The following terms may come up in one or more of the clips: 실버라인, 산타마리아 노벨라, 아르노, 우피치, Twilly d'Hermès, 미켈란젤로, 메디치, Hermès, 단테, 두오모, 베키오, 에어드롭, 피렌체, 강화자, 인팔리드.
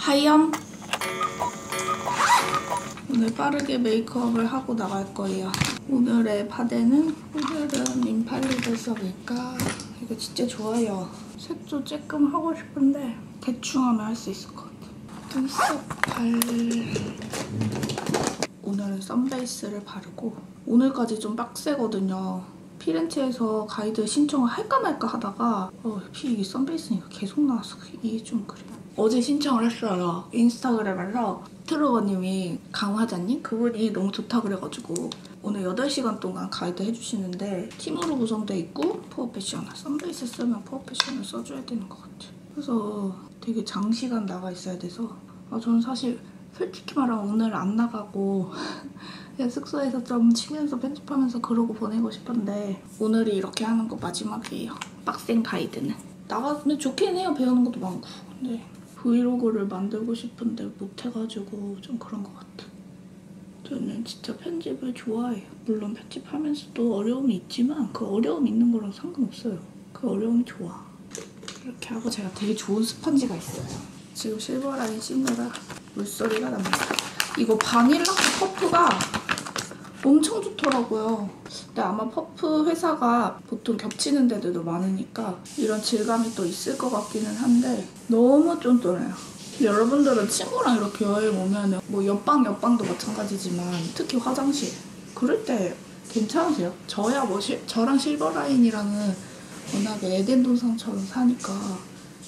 하염! 오늘 빠르게 메이크업을 하고 나갈 거예요. 오늘의 파데는? 오늘은 인팔리드 써볼까? 이거 진짜 좋아요. 색조 쬐끔 하고 싶은데 대충 하면 할 수 있을 것 같아. 눈썹 발릴... 오늘은 선베이스를 바르고 오늘까지 좀 빡세거든요. 피렌체에서 가이드 신청을 할까 말까 하다가 이게 선베이스니까 계속 나와서 이게 좀 그래. 어제 신청을 했어요. 인스타그램에서 트루버님이 강화자님? 그분이 너무 좋다 그래가지고 오늘 8시간 동안 가이드 해주시는데 팀으로 구성돼 있고 포어 패셔널. 선베이스 쓰면 포어 패셔널 써줘야 되는 것 같아요. 그래서 되게 장시간 나가 있어야 돼서 저는 사실 솔직히 말하면 오늘 안 나가고 그냥 숙소에서 좀 쉬면서 편집하면서 그러고 보내고 싶은데 오늘이 이렇게 하는 거 마지막이에요. 빡센 가이드는. 나가면 좋긴 해요. 배우는 것도 많고. 근데 브이로그를 만들고 싶은데 못해가지고 좀 그런 것 같아. 저는 진짜 편집을 좋아해요. 물론 편집하면서도 어려움이 있지만 그 어려움 있는 거랑 상관없어요. 그 어려움이 좋아. 이렇게 하고 제가 되게 좋은 스펀지가 있어요. 지금 실버라인 씻느라 물소리가 납니다. 이거 바닐라 퍼프가 엄청 좋더라고요. 근데 아마 퍼프 회사가 보통 겹치는 데도 많으니까 이런 질감이 또 있을 것 같기는 한데 너무 쫀쫀해요. 여러분들은 친구랑 이렇게 여행 오면 뭐 옆방도 마찬가지지만 특히 화장실 그럴 때 괜찮으세요? 저야 뭐 저랑 실버라인이랑은 워낙에 에덴 동상처럼 사니까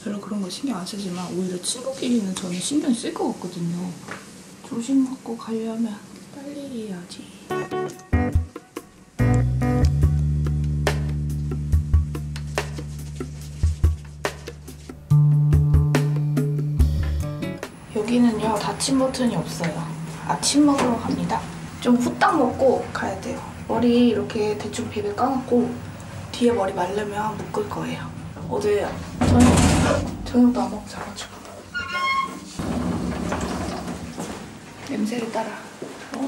별로 그런 거 신경 안 쓰지만 오히려 친구끼리는 저는 신경 쓸 것 같거든요. 조심 갖고 가려면 빨리 해야지. 여기는요 닫힌 버튼이 없어요. 아침 먹으러 갑니다. 좀 후딱 먹고 가야 돼요. 머리 이렇게 대충 비벼 까놓고 뒤에 머리 말르면 묶을 거예요. 어제 저녁도 안 먹고 자가지고 냄새를 따라 좋아.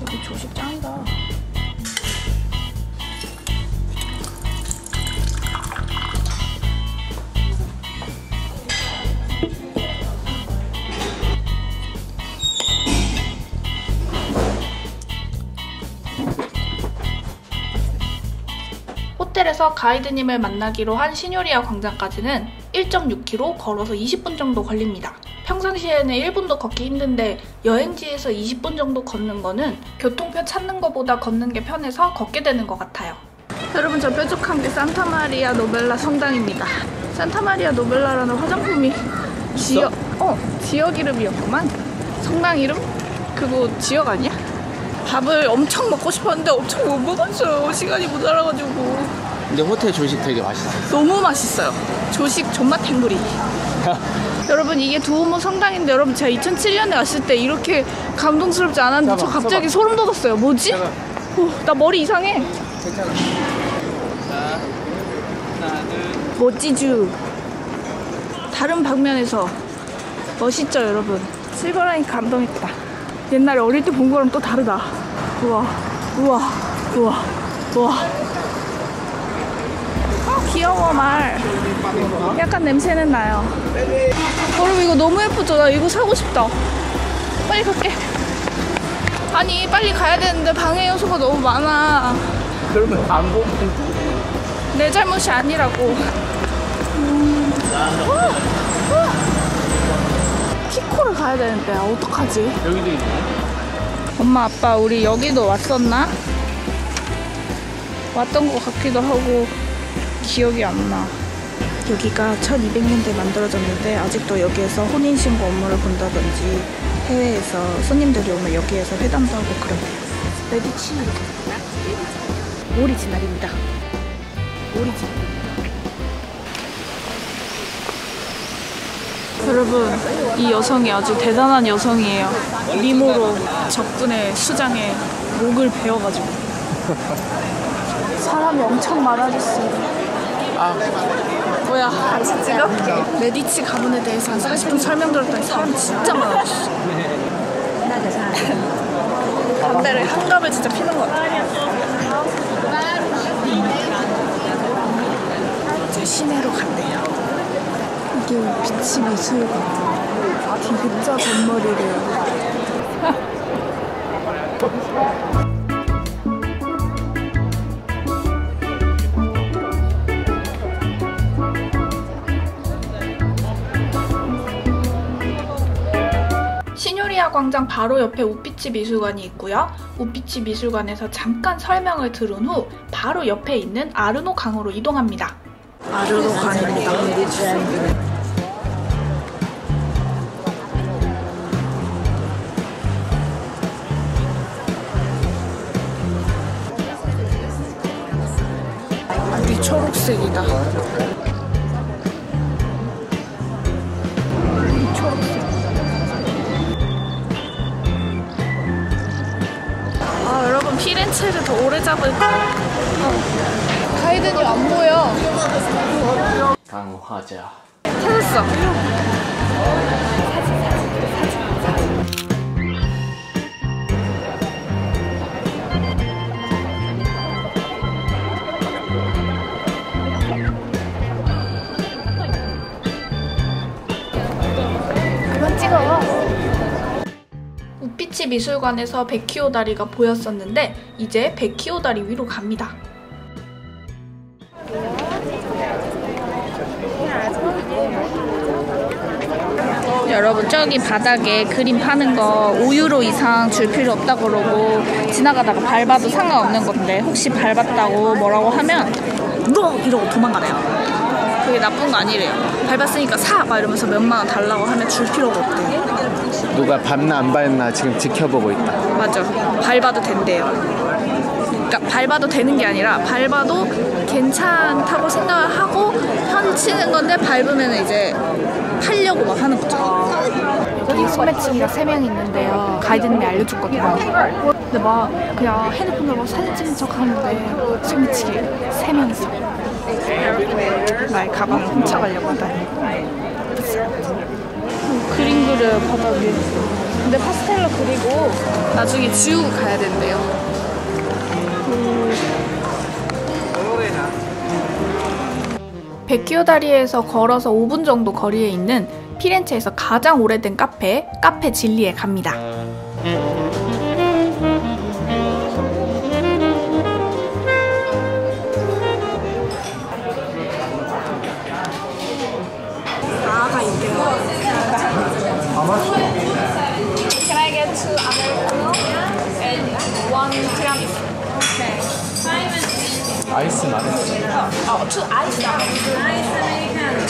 여기 조식 짱이다. 호텔에서 가이드님을 만나기로 한 시뇨리아 광장까지는 1.6km 걸어서 20분 정도 걸립니다. 평상시에는 1분도 걷기 힘든데 여행지에서 20분 정도 걷는 거는 교통편 찾는 거보다 걷는 게 편해서 걷게 되는 것 같아요. 여러분 저 뾰족한 게 산타마리아 노벨라 성당입니다. 산타마리아 노벨라라는 화장품이 지역 이름이었구만. 성당 이름? 그거 지역 아니야? 밥을 엄청 먹고 싶었는데 엄청 못 먹었어요. 시간이 모자라가지고. 근데 호텔 조식 되게 맛있어요. 너무 맛있어요. 조식 존맛 탱구리. 여러분 이게 두오모 성당인데 여러분 제가 2007년에 왔을 때 이렇게 감동스럽지 않았는데 저 갑자기 소름 돋았어요. 뭐지? 나 머리 이상해. 괜찮아. 멋지쥬. 다른 방면에서 멋있죠 여러분. 실버라인 감동했다. 옛날에 어릴 때 본 거랑 또 다르다. 우와 우와 우와 우와. 귀여워 말. 약간 냄새는 나요. 여러분 이거 너무 예쁘죠? 나 이거 사고 싶다. 빨리 갈게. 아니 빨리 가야 되는데 방해 요소가 너무 많아. 그러면 안 보면 내 잘못이 아니라고. 키코를 가야 되는데 어떡하지? 여기도 있네. 엄마 아빠 우리 여기도 왔었나? 왔던 것 같기도 하고 기억이 안 나. 여기가 1200년대에 만들어졌는데 아직도 여기에서 혼인신고 업무를 본다든지 해외에서 손님들이 오면 여기에서 회담도 하고 그러네요. 메디치 오리지널입니다. 오리지널. 여러분 이 여성이 아주 대단한 여성이에요. 미모로 적군의 수장의 목을 베어가지고 사람이 엄청 많아졌어요. 아. 뭐야 다시 찍어? 메디치 가문에 대해서 한 40분 설명드렸더니 사람 진짜 많아졌어. 담배를 한갑을 진짜 피는 것 같아요. 이제 시내로 갔네요. 베키오 빛이 미술관 기급자 전머리래요. 광장 바로 옆에 우피치 미술관이 있고요. 우피치 미술관에서 잠깐 설명을 들은 후 바로 옆에 있는 아르노 강으로 이동합니다. 아르노 강입니다. 아주 초록색이다. 피렌체를 더 오래 잡을까? 가이드님 안 보여. 강화자. 찾았어. 그만 찍어. 우피치 미술관에서 베키오 다리가 보였었는데 이제 베키오 다리 위로 갑니다. 여러분 저기 바닥에 그림 파는 거 5유로 이상 줄 필요 없다고 그러고 지나가다가 밟아도 상관없는 건데 혹시 밟았다고 뭐라고 하면 너! 이러고 도망가네요. 그게 나쁜 거 아니래요. 밟았으니까 사! 막 이러면서 몇만 원 달라고 하면 줄 필요가 없대요. 누가 밟나 안 밟나 지금 지켜보고 있다. 맞아. 밟아도 된대요. 그러니까 밟아도 되는 게 아니라 밟아도 괜찮다고 생각을 하고 펼치는 건데 밟으면 이제 팔려고 막 하는 거죠. 여기 소매치기가 3명 있는데요. 가이드님이 알려줬거든요. 근데 막 그냥 핸드폰으로 막 사진 찍은 척 하는데 소매치기 3명 있어. 나의 가방 훔쳐가려고 하다니. 그림 그려 바닥에. 근데 파스텔로 그리고 나중에 지우고 가야 된대요. 베키오 다리에서 걸어서 5분 정도 거리에 있는 피렌체에서 가장 오래된 카페, 카페 질리에 갑니다. 아이스 말했어. 저 아이스 아메리카노.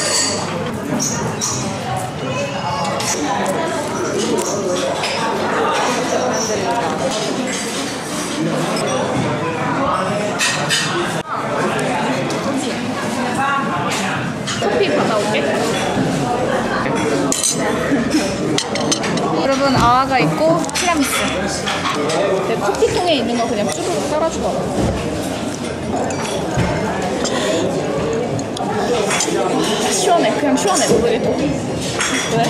커피 받아올게. 여러분 아아가 있고 티라미수. 내 커피통에 있는 거 그냥 쭈르륵 따라주더라고. 시원해. 그냥 시원해. 모르겠다. 왜?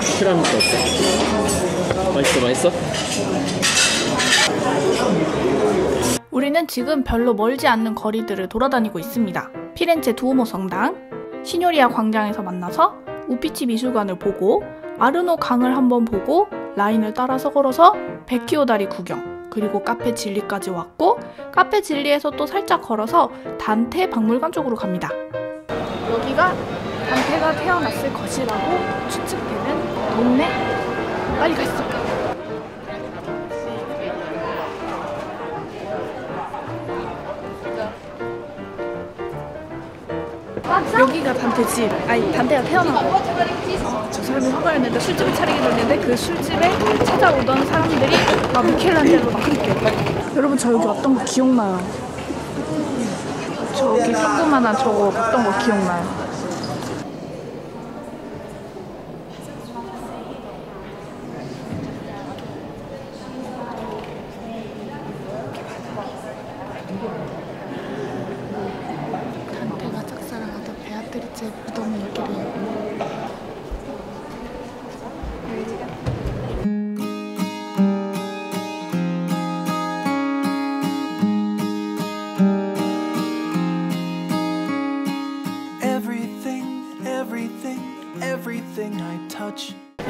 티라미수 어때? 맛있어? 맛있어? 우리는 지금 별로 멀지 않는 거리들을 돌아다니고 있습니다. 피렌체 두오모 성당, 시뇨리아 광장에서 만나서 우피치 미술관을 보고 아르노 강을 한번 보고 라인을 따라서 걸어서 베키오 다리 구경, 그리고 카페 질리까지 왔고 카페 질리에서 또 살짝 걸어서 단테 박물관 쪽으로 갑니다. 여기가 단테가 태어났을 것이라고 추측되는 동네? 빨리 갔어. 여기가 단테 집. 아니 단테가 태어난 곳. 저 사람이 화가였는데 술집을 차리게 됐는데 그 술집에 찾아오던 사람들이 막 미켈란젤로 막 그렇게. 여러분 저 여기 왔던 거 기억나요? 저기 조그만한 저거 봤던 거 기억나요?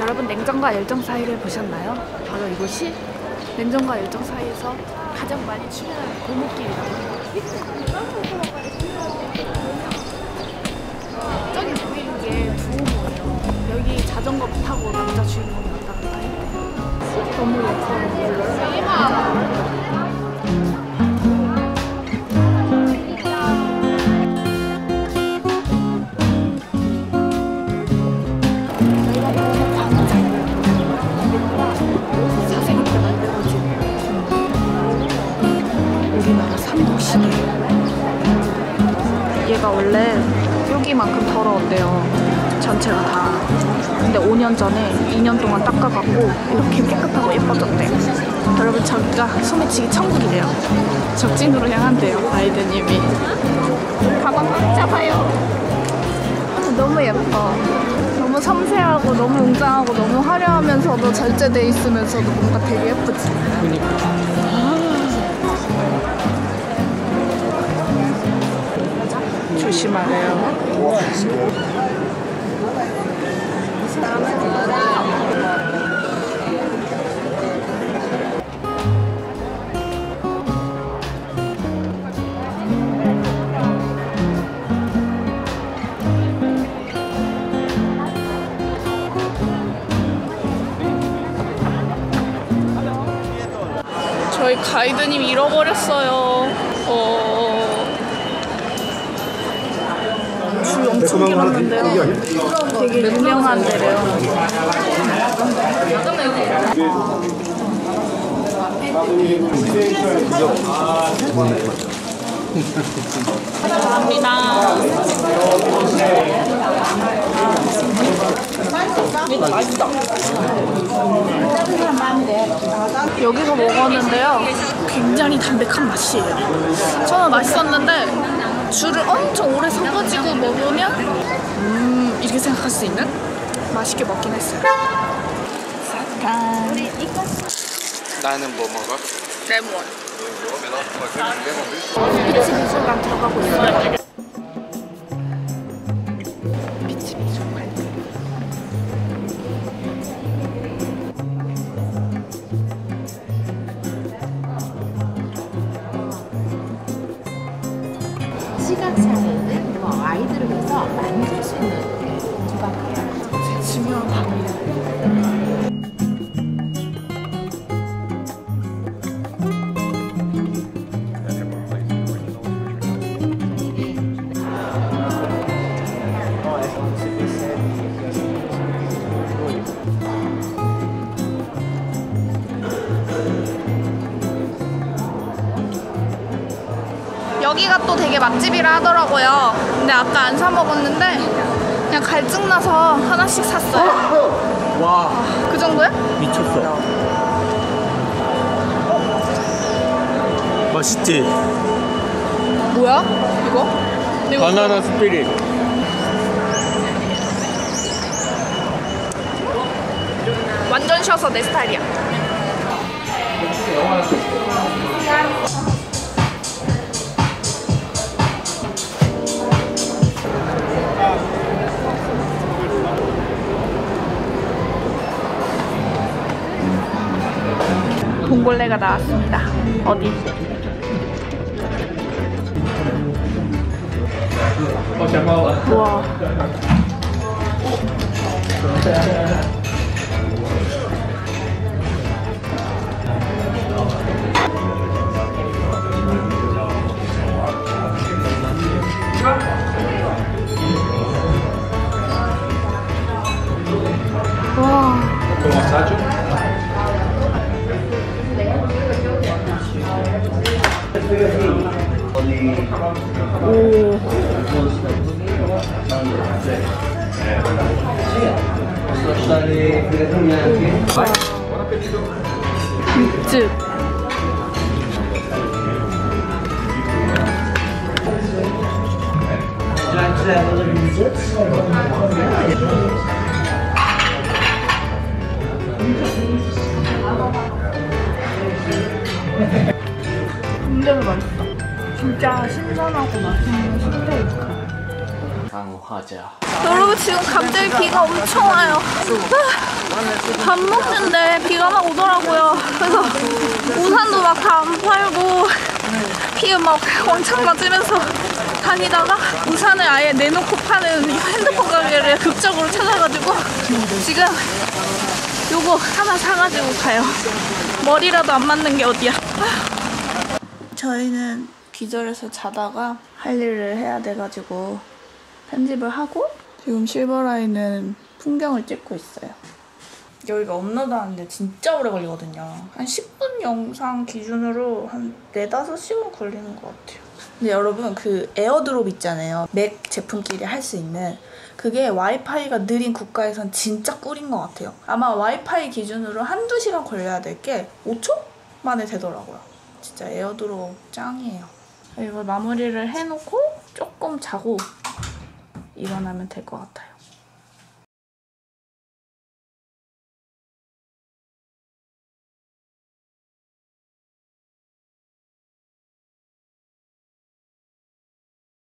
여러분 냉정과 열정 사이를 보셨나요? 바로 이곳이 냉정과 열정 사이에서 가장 많이 출연하는 골목길이라고. 저기 보이는 게 두오모예요. 여기 자전거 타고 남자 주인공이 왔다 갔다 해요. 너무 예뻐요. 얘가 원래 여기만큼 더러운데요, 전체가 다. 근데 5년 전에 2년 동안 닦아갖고 이렇게 깨끗하고 예뻐졌대요. 여러분, 저기가 소매치기 천국이래요. 적진으로 향한대요, 바이든님이. 가방 꽉 잡아요. 너무 예뻐. 너무 섬세하고 너무 웅장하고 너무 화려하면서도 절제돼 있으면서도 뭔가 되게 예쁘지. 조심하래요. 저희 가이드님 잃어버렸어요. 엄청 길었는데요. 되게 유명한 데래요. 감사합니다. 여기서 먹었는데요. 굉장히 담백한 맛이에요. 저는 맛있었는데 줄을 엄청 오래 서가지고 먹으면 이렇게 생각할 수 있는? 맛있게 먹긴 했어요. 나는 뭐 먹어? 레몬. 우피치 미술관 들어가고 있어요. 우피치 미술관. 시각장애는 뭐 아이들로서 만들 수 있는 조각이에요. 중요한 여기가 또 되게 맛집이라 하더라고요. 근데 아까 안 사 먹었는데 그냥 갈증나서 하나씩 샀어요. 와, 그 정도야? 미쳤어. 맛있지? 뭐야? 이거? 바나나 스피릿. 완전 쉬어서 내 스타일이야. 봉골레가 나왔습니다. 어디? 우와. 와. 오. 육즙. 진짜 신선하고 맛있는 식대. 강화자. 여러분 지금 갑자기 비가 엄청 와요. 밥 먹는데 비가 막 오더라고요. 그래서 우산도 막 다 안 팔고 비에 막 왕창 맞으면서 다니다가 우산을 아예 내놓고 파는 핸드폰 가게를 극적으로 찾아가지고 지금 요거 하나 사가지고 가요. 머리라도 안 맞는 게 어디야. 저희는 기절해서 자다가 할 일을 해야 돼가지고 편집을 하고 지금 실버라인은 풍경을 찍고 있어요. 여기가 업로드하는데 진짜 오래 걸리거든요. 한 10분 영상 기준으로 한 4~5시간 걸리는 것 같아요. 근데 여러분 그 에어드롭 있잖아요. 맥 제품끼리 할 수 있는 그게 와이파이가 느린 국가에선 진짜 꿀인 것 같아요. 아마 와이파이 기준으로 1~2시간 걸려야 될 게 5초 만에 되더라고요. 진짜 에어드롭 짱이에요. 이걸 마무리를 해놓고 조금 자고 일어나면 될 것 같아요.